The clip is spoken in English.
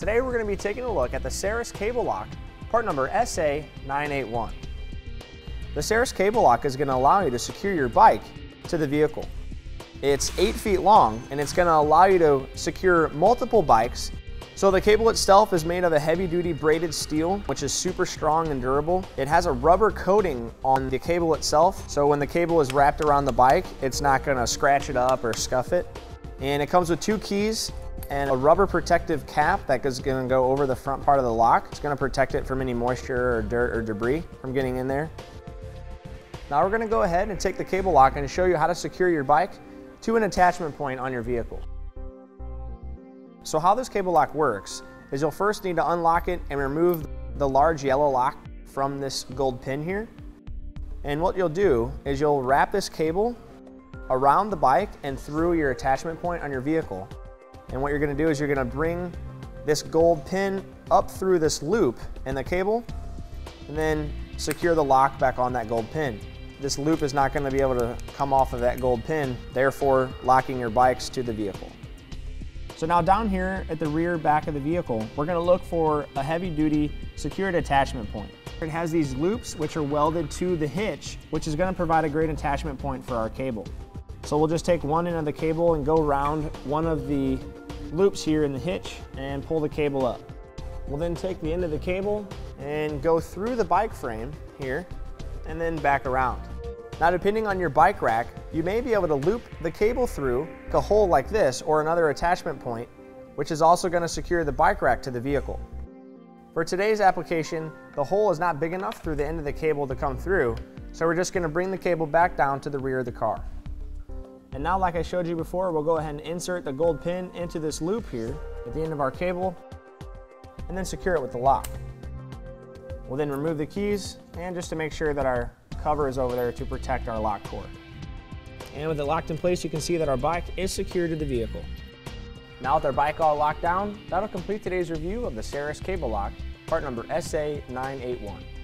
Today we're going to be taking a look at the Saris Cable Lock, part number SA981. The Saris Cable Lock is going to allow you to secure your bike to the vehicle. It's 8 feet long and it's going to allow you to secure multiple bikes. So the cable itself is made of a heavy-duty braided steel, which is super strong and durable. It has a rubber coating on the cable itself, so when the cable is wrapped around the bike, it's not going to scratch it up or scuff it. And it comes with two keys and a rubber protective cap that is going to go over the front part of the lock. It's going to protect it from any moisture or dirt or debris from getting in there. Now we're going to go ahead and take the cable lock and show you how to secure your bike to an attachment point on your vehicle. So how this cable lock works is you'll first need to unlock it and remove the large yellow lock from this gold pin here. And what you'll do is you'll wrap this cable around the bike and through your attachment point on your vehicle. And what you're going to do is you're going to bring this gold pin up through this loop in the cable and then secure the lock back on that gold pin. This loop is not going to be able to come off of that gold pin, therefore locking your bikes to the vehicle. So now down here at the rear back of the vehicle, we're going to look for a heavy-duty secured attachment point. It has these loops which are welded to the hitch, which is going to provide a great attachment point for our cable. So we'll just take one end of the cable and go around one of the loops here in the hitch and pull the cable up. We'll then take the end of the cable and go through the bike frame here and then back around. Now, depending on your bike rack, you may be able to loop the cable through a hole like this or another attachment point, which is also going to secure the bike rack to the vehicle. For today's application, the hole is not big enough through the end of the cable to come through, so we're just going to bring the cable back down to the rear of the car. And now, like I showed you before, we'll go ahead and insert the gold pin into this loop here at the end of our cable and then secure it with the lock. We'll then remove the keys and just to make sure that our cover is over there to protect our lock cord. And with it locked in place, you can see that our bike is secured to the vehicle. Now with our bike all locked down, that'll complete today's review of the Saris Cable Lock, part number SA981.